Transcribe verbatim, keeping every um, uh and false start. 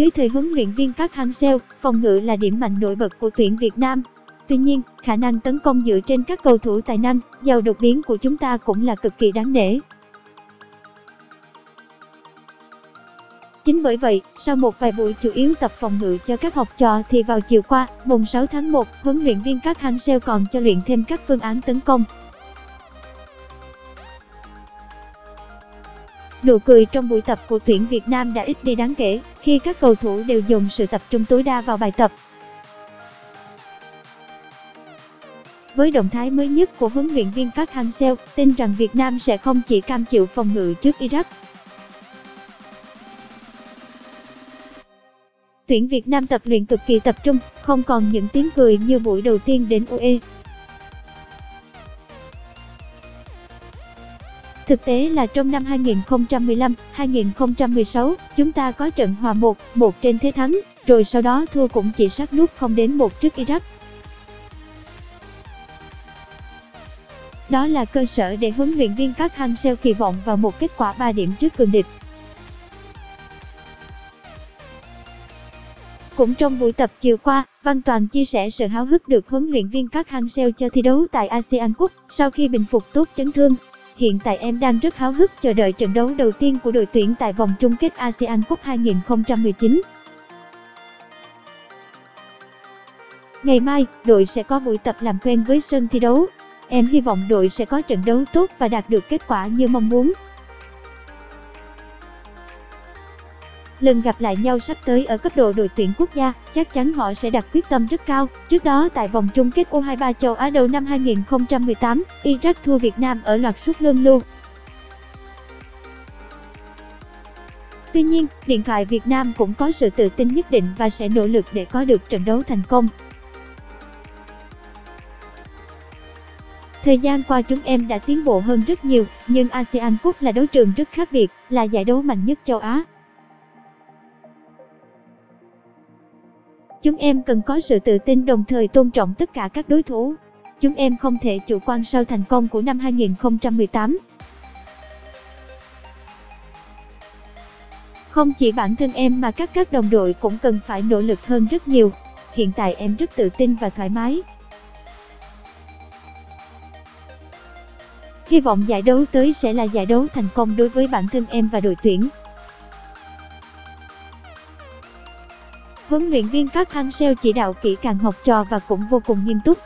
Dưới thời huấn luyện viên Park Hang-seo, phòng ngự là điểm mạnh nổi bật của tuyển Việt Nam. Tuy nhiên, khả năng tấn công dựa trên các cầu thủ tài năng, giàu đột biến của chúng ta cũng là cực kỳ đáng nể. Chính bởi vậy, sau một vài buổi chủ yếu tập phòng ngự cho các học trò thì vào chiều qua, mùng sáu tháng một, huấn luyện viên Park Hang-seo còn cho luyện thêm các phương án tấn công. Nụ cười trong buổi tập của tuyển Việt Nam đã ít đi đáng kể, khi các cầu thủ đều dồn sự tập trung tối đa vào bài tập. Với động thái mới nhất của huấn luyện viên Park Hang-seo, tin rằng Việt Nam sẽ không chỉ cam chịu phòng ngự trước Iraq. Tuyển Việt Nam tập luyện cực kỳ tập trung, không còn những tiếng cười như buổi đầu tiên đến u a e. Thực tế là trong năm hai nghìn không trăm mười lăm, hai nghìn không trăm mười sáu, chúng ta có trận hòa một một trên thế thắng, rồi sau đó thua cũng chỉ sát nút không đến một trước Iraq. Đó là cơ sở để huấn luyện viên Park Hang-seo kỳ vọng vào một kết quả ba điểm trước cường địch. Cũng trong buổi tập chiều qua, Văn Toàn chia sẻ sự háo hức được huấn luyện viên Park Hang-seo cho thi đấu tại Asian Cup sau khi bình phục tốt chấn thương. Hiện tại em đang rất háo hức chờ đợi trận đấu đầu tiên của đội tuyển tại vòng chung kết Asian Cup hai nghìn không trăm mười chín. Ngày mai, đội sẽ có buổi tập làm quen với sân thi đấu. Em hy vọng đội sẽ có trận đấu tốt và đạt được kết quả như mong muốn. Lần gặp lại nhau sắp tới ở cấp độ đội tuyển quốc gia, chắc chắn họ sẽ đặt quyết tâm rất cao. Trước đó tại vòng chung kết u hai ba châu Á đầu năm hai nghìn không trăm mười tám, Iraq thua Việt Nam ở loạt sút luân lưu. Tuy nhiên, điện thoại Việt Nam cũng có sự tự tin nhất định và sẽ nỗ lực để có được trận đấu thành công. Thời gian qua chúng em đã tiến bộ hơn rất nhiều, nhưng Asian Cup là đấu trường rất khác biệt, là giải đấu mạnh nhất châu Á. Chúng em cần có sự tự tin đồng thời tôn trọng tất cả các đối thủ. Chúng em không thể chủ quan sau thành công của năm hai nghìn không trăm mười tám. Không chỉ bản thân em mà các các đồng đội cũng cần phải nỗ lực hơn rất nhiều. Hiện tại em rất tự tin và thoải mái. Hy vọng giải đấu tới sẽ là giải đấu thành công đối với bản thân em và đội tuyển. Huấn luyện viên Park Hang-seo chỉ đạo kỹ càng học trò và cũng vô cùng nghiêm túc.